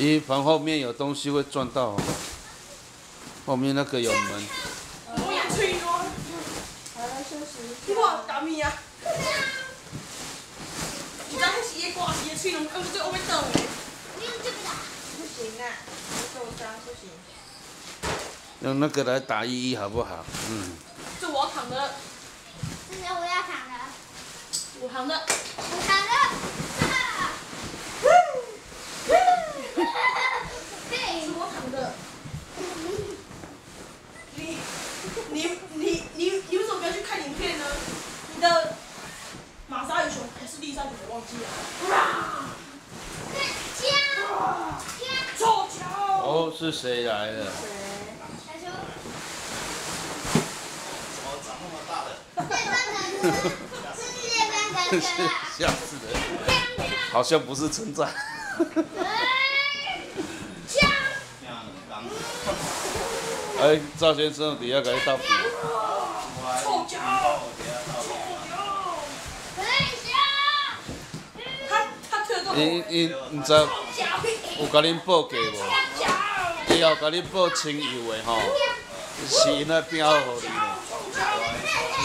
鱼盘后面有东西会撞到、哦，后面那个有门。我也吹过。好了，休息。我打咪啊！你刚才是一挂，一吹龙，我最后被冻的。我用这个打。不行啊，我受伤不行。用那个来打依依好不好？嗯。这我躺的。这是我要躺的。我躺的。我躺的。 你为什么不要去看影片呢？你的玛莎与熊还是丽莎，你们忘记了？啊！敲！臭球！哦，是谁来了？谁？小熊。怎么长那么大的？是吓死人！好像不是称赞。敲！哎，赵先生，你要给他打。 臭脚！他跳到我。你知有甲恁报价无？以后甲恁报清油的吼，是因那边好互你。抽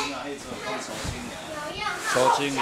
清啊！抽清啊！